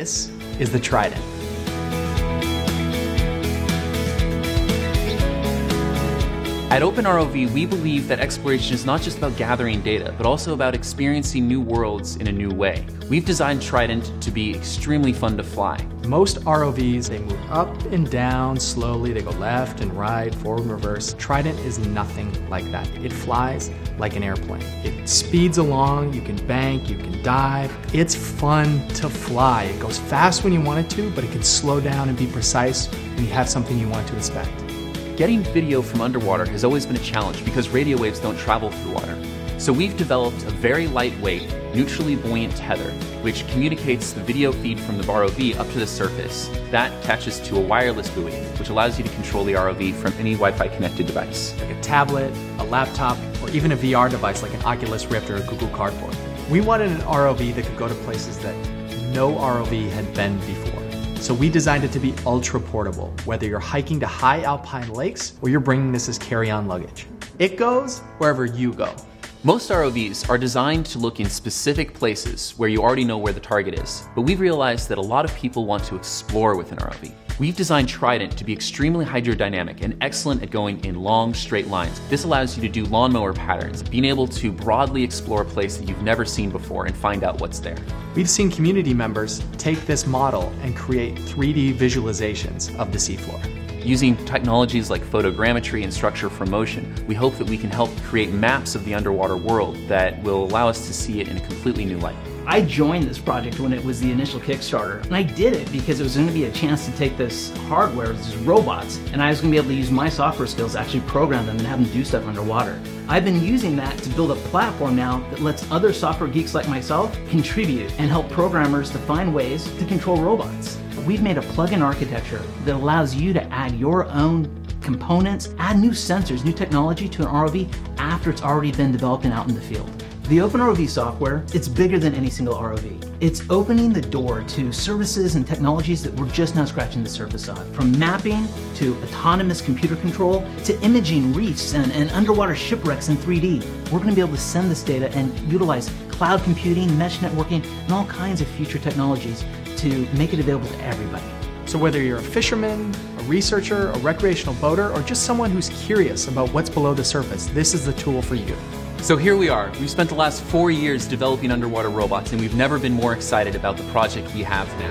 This is the Trident. At OpenROV, we believe that exploration is not just about gathering data, but also about experiencing new worlds in a new way. We've designed Trident to be extremely fun to fly. Most ROVs, they move up and down slowly, they go left and right, forward and reverse. Trident is nothing like that. It flies like an airplane. It speeds along, you can bank, you can dive. It's fun to fly. It goes fast when you want it to, but it can slow down and be precise when you have something you want to inspect. Getting video from underwater has always been a challenge because radio waves don't travel through water. So we've developed a very lightweight, neutrally buoyant tether, which communicates the video feed from the ROV up to the surface. That attaches to a wireless buoy, which allows you to control the ROV from any Wi-Fi connected device. Like a tablet, a laptop, or even a VR device like an Oculus Rift or a Google Cardboard. We wanted an ROV that could go to places that no ROV had been before. So we designed it to be ultra portable, whether you're hiking to high alpine lakes or you're bringing this as carry-on luggage. It goes wherever you go. Most ROVs are designed to look in specific places where you already know where the target is, but we've realized that a lot of people want to explore with an ROV. We've designed Trident to be extremely hydrodynamic and excellent at going in long, straight lines. This allows you to do lawnmower patterns, being able to broadly explore a place that you've never seen before and find out what's there. We've seen community members take this model and create 3D visualizations of the seafloor. Using technologies like photogrammetry and structure from motion, we hope that we can help create maps of the underwater world that will allow us to see it in a completely new light. I joined this project when it was the initial Kickstarter, and I did it because it was going to be a chance to take this hardware, these robots, and I was going to be able to use my software skills to actually program them and have them do stuff underwater. I've been using that to build a platform now that lets other software geeks like myself contribute and help programmers to find ways to control robots. We've made a plug-in architecture that allows you to add your own components, add new sensors, new technology to an ROV after it's already been developed and out in the field. The OpenROV software, it's bigger than any single ROV. It's opening the door to services and technologies that we're just now scratching the surface on. From mapping to autonomous computer control to imaging reefs and underwater shipwrecks in 3D. We're going to be able to send this data and utilize cloud computing, mesh networking, and all kinds of future technologies to make it available to everybody. So whether you're a fisherman, a researcher, a recreational boater, or just someone who's curious about what's below the surface, this is the tool for you. So here we are. We've spent the last 4 years developing underwater robots, and we've never been more excited about the project we have now.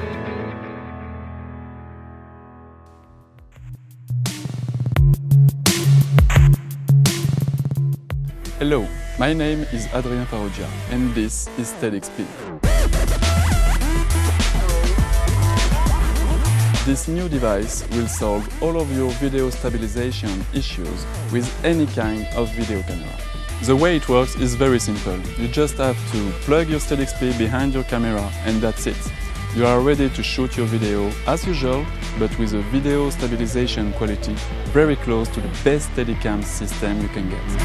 Hello, my name is Adrien Parodia, and this is TEDxP. This new device will solve all of your video stabilization issues with any kind of video camera. The way it works is very simple. You just have to plug your SteadXP behind your camera and that's it. You are ready to shoot your video as usual, but with a video stabilization quality very close to the best Steadicam system you can get.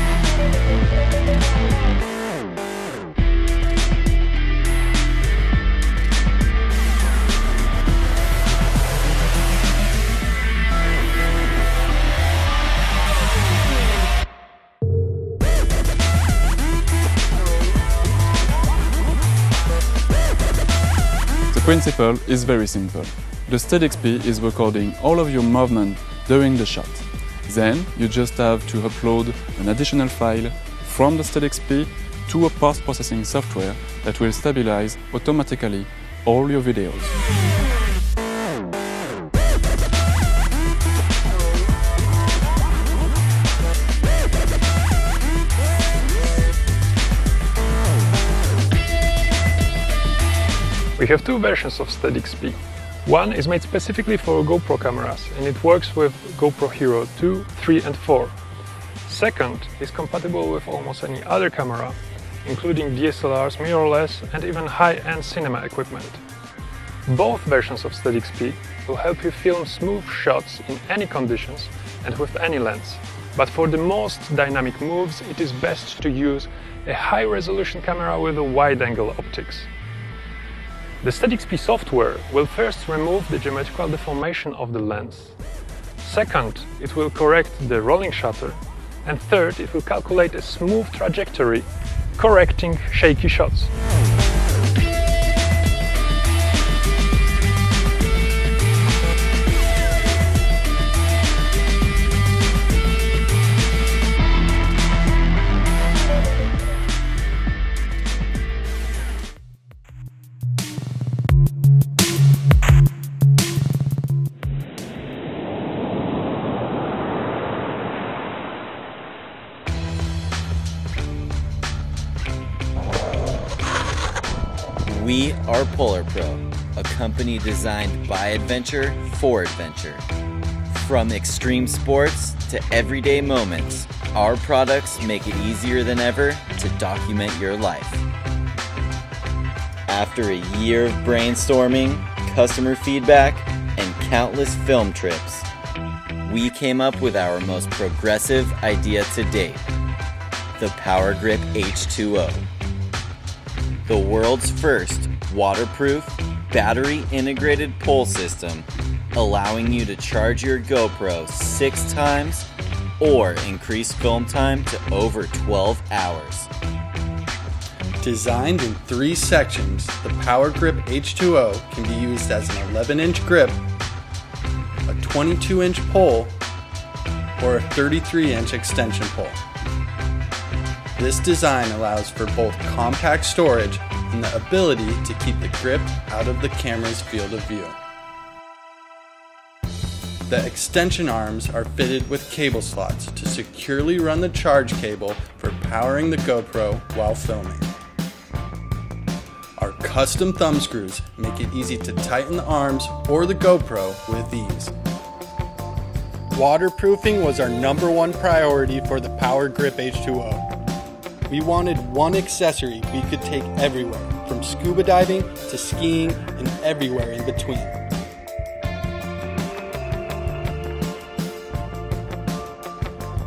The principle is very simple. The SteadXP is recording all of your movement during the shot. Then you just have to upload an additional file from the SteadXP to a post-processing software that will stabilize automatically all your videos. We have two versions of SteadXP. One is made specifically for GoPro cameras, and it works with GoPro Hero 2, 3 and 4. Second is compatible with almost any other camera, including DSLRs, mirrorless and even high-end cinema equipment. Both versions of SteadXP will help you film smooth shots in any conditions and with any lens. But for the most dynamic moves, it is best to use a high-resolution camera with a wide-angle optics. The SteadXP software will first remove the geometrical deformation of the lens. Second, it will correct the rolling shutter. And third, it will calculate a smooth trajectory, correcting shaky shots. We are PolarPro, a company designed by adventure for adventure. From extreme sports to everyday moments, our products make it easier than ever to document your life. After a year of brainstorming, customer feedback, and countless film trips, we came up with our most progressive idea to date, the PowerGrip H2O. The world's first waterproof, battery-integrated pole system, allowing you to charge your GoPro 6 times or increase film time to over 12 hours. Designed in 3 sections, the PowerGrip H2O can be used as an 11-inch grip, a 22-inch pole, or a 33-inch extension pole. This design allows for both compact storage and the ability to keep the grip out of the camera's field of view. The extension arms are fitted with cable slots to securely run the charge cable for powering the GoPro while filming. Our custom thumb screws make it easy to tighten the arms or the GoPro with ease. Waterproofing was our #1 priority for the PowerGrip H2O. We wanted one accessory we could take everywhere, from scuba diving to skiing and everywhere in between.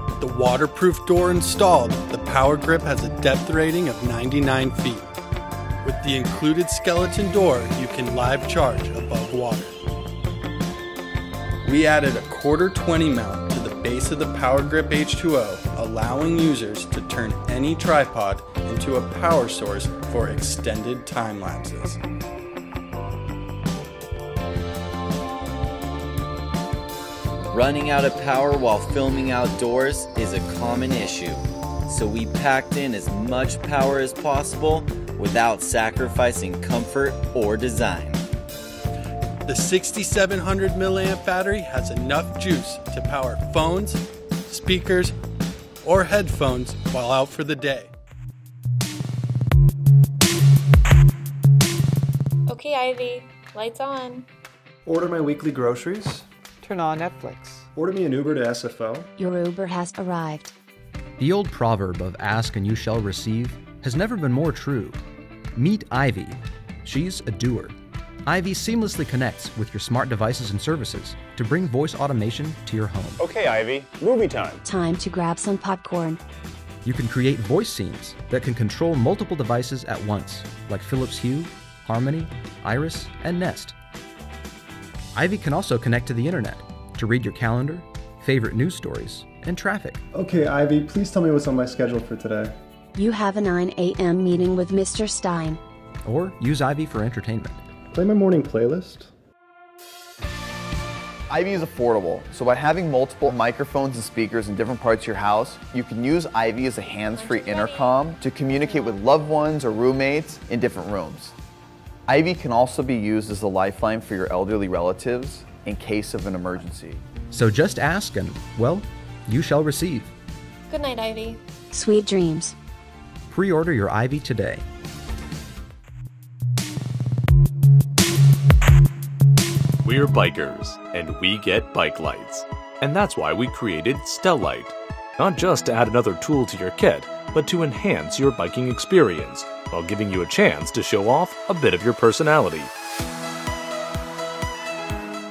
With the waterproof door installed, the PowerGrip has a depth rating of 99 feet. With the included skeleton door, you can live charge above water. We added a quarter 20 mount to the base of the PowerGrip H2O, allowing users to turn any tripod into a power source for extended time lapses. Running out of power while filming outdoors is a common issue, so we packed in as much power as possible without sacrificing comfort or design. The 6700 milliamp battery has enough juice to power phones, speakers, or headphones while out for the day. Okay, Ivy, lights on. Order my weekly groceries. Turn on Netflix. Order me an Uber to SFO. Your Uber has arrived. The old proverb of ask and you shall receive has never been more true. Meet Ivy. She's a doer. Ivy seamlessly connects with your smart devices and services to bring voice automation to your home. Okay, Ivy, movie time. Time to grab some popcorn. You can create voice scenes that can control multiple devices at once, like Philips Hue, Harmony, Iris, and Nest. Ivy can also connect to the internet to read your calendar, favorite news stories, and traffic. Okay, Ivy, please tell me what's on my schedule for today. You have a 9 a.m. meeting with Mr. Stein. Or use Ivy for entertainment. Play my morning playlist. Ivy is affordable, so by having multiple microphones and speakers in different parts of your house, you can use Ivy as a hands-free intercom to communicate with loved ones or roommates in different rooms. Ivy can also be used as a lifeline for your elderly relatives in case of an emergency. So just ask and, well, you shall receive. Good night, Ivy. Sweet dreams. Pre-order your Ivy today. We're bikers, and we get bike lights. And that's why we created Stellight. Not just to add another tool to your kit, but to enhance your biking experience, while giving you a chance to show off a bit of your personality.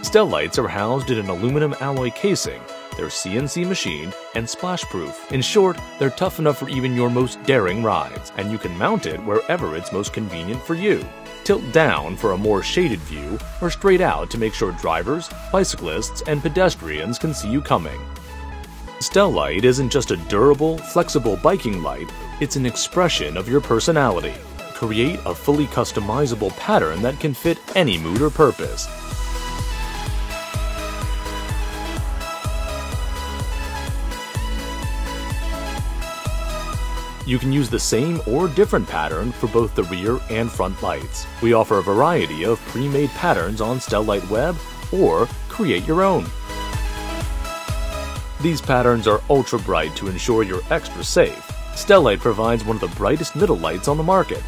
Stellights are housed in an aluminum alloy casing. They're CNC machined and splash-proof. In short, they're tough enough for even your most daring rides, and you can mount it wherever it's most convenient for you. Tilt down for a more shaded view, or straight out to make sure drivers, bicyclists, and pedestrians can see you coming. Stellight isn't just a durable, flexible biking light, it's an expression of your personality. Create a fully customizable pattern that can fit any mood or purpose. You can use the same or different pattern for both the rear and front lights. We offer a variety of pre-made patterns on Stellight Web, or create your own. These patterns are ultra bright to ensure you're extra safe. Stellight provides one of the brightest middle lights on the market.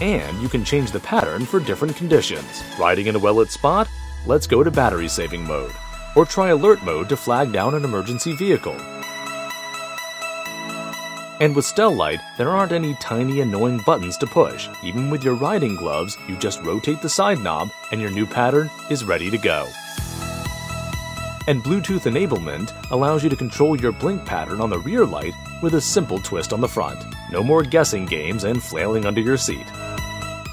and you can change the pattern for different conditions. Riding in a well-lit spot? Let's go to battery-saving mode, or try alert mode to flag down an emergency vehicle. And with Stellight, there aren't any tiny annoying buttons to push. Even with your riding gloves, you just rotate the side knob and your new pattern is ready to go. And Bluetooth enablement allows you to control your blink pattern on the rear light with a simple twist on the front. No more guessing games and flailing under your seat.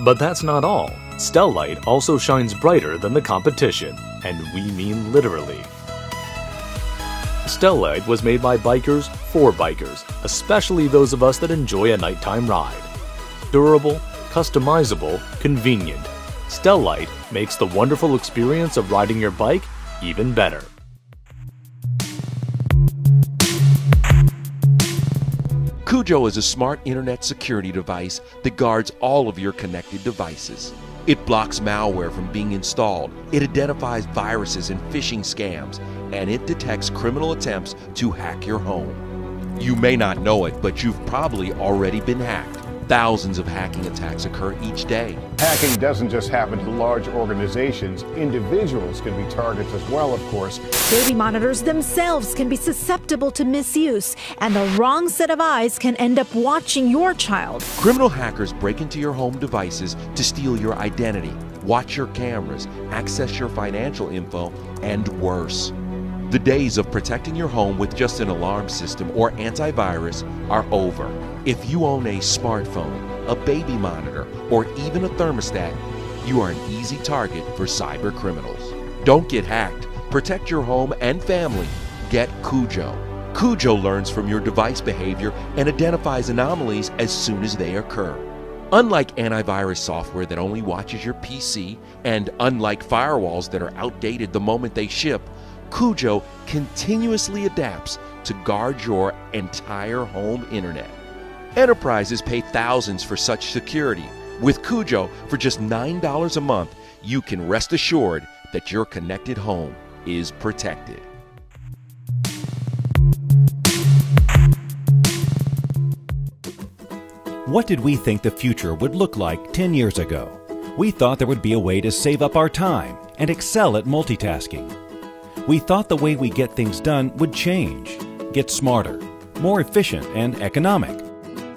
But that's not all. Stellight also shines brighter than the competition, and we mean literally. Stellight was made by bikers for bikers, especially those of us that enjoy a nighttime ride. Durable, customizable, convenient, Stellight makes the wonderful experience of riding your bike even better. Cujo is a smart internet security device that guards all of your connected devices. It blocks malware from being installed, it identifies viruses and phishing scams, and it detects criminal attempts to hack your home. You may not know it, but you've probably already been hacked. Thousands of hacking attacks occur each day. Hacking doesn't just happen to large organizations. Individuals can be targets as well, of course. Baby monitors themselves can be susceptible to misuse, and the wrong set of eyes can end up watching your child. Criminal hackers break into your home devices to steal your identity, watch your cameras, access your financial info, and worse. The days of protecting your home with just an alarm system or antivirus are over. If you own a smartphone, a baby monitor, or even a thermostat, you are an easy target for cyber criminals. Don't get hacked. Protect your home and family. Get Cujo. Cujo learns from your device behavior and identifies anomalies as soon as they occur. Unlike antivirus software that only watches your PC, and unlike firewalls that are outdated the moment they ship, Cujo continuously adapts to guard your entire home internet. Enterprises pay thousands for such security. With Cujo, for just $9 a month, you can rest assured that your connected home is protected. What did we think the future would look like 10 years ago? We thought there would be a way to save up our time and excel at multitasking. We thought the way we get things done would change, get smarter, more efficient, and economic.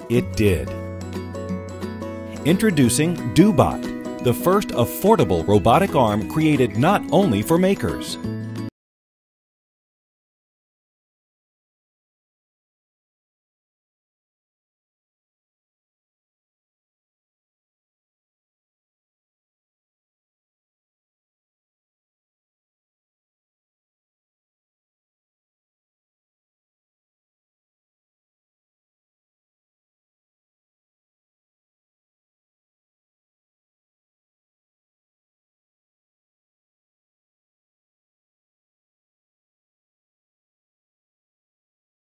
It did. Introducing Dobot, the first affordable robotic arm created not only for makers.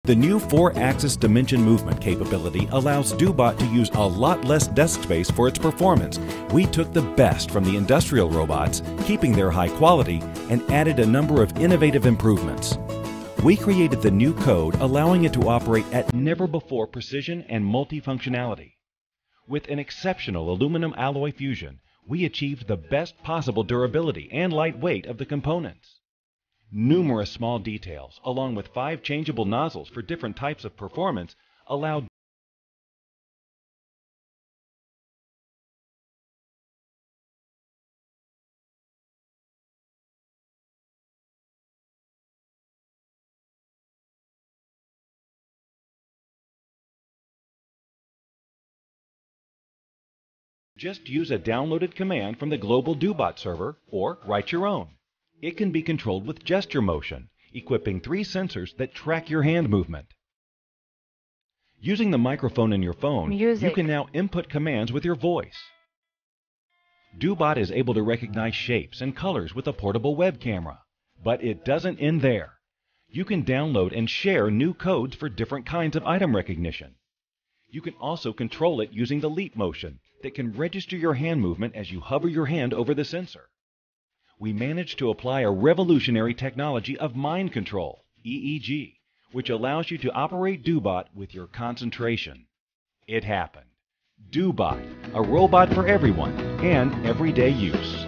The new 4-axis dimension movement capability allows Dobot to use a lot less desk space for its performance. We took the best from the industrial robots, keeping their high quality, and added a number of innovative improvements. We created the new code, allowing it to operate at never-before precision and multifunctionality. With an exceptional aluminum alloy fusion, we achieved the best possible durability and lightweight of the components. Numerous small details, along with 5 changeable nozzles for different types of performance, allowed just use a downloaded command from the global Dobot server or write your own. It can be controlled with gesture motion, equipping 3 sensors that track your hand movement. Using the microphone in your phone, you can now input commands with your voice. Dobot is able to recognize shapes and colors with a portable web camera. But it doesn't end there. You can download and share new codes for different kinds of item recognition. You can also control it using the leap motion that can register your hand movement as you hover your hand over the sensor. We managed to apply a revolutionary technology of mind control, EEG, which allows you to operate Dobot with your concentration. It happened. Dobot, a robot for everyone and everyday use.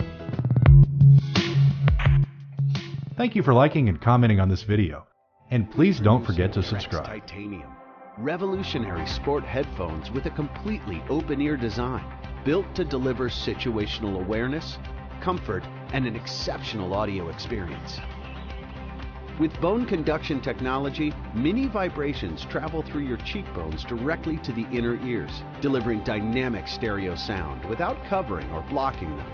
Thank you for liking and commenting on this video, and please don't forget to subscribe. Titanium. Revolutionary sport headphones with a completely open-ear design, built to deliver situational awareness, comfort, and an exceptional audio experience. With bone conduction technology, mini vibrations travel through your cheekbones directly to the inner ears, delivering dynamic stereo sound without covering or blocking them.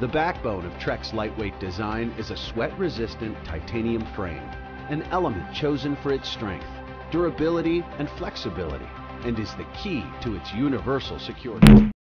The backbone of Trek's lightweight design is a sweat-resistant titanium frame, an element chosen for its strength, durability, and flexibility, and is the key to its universal security.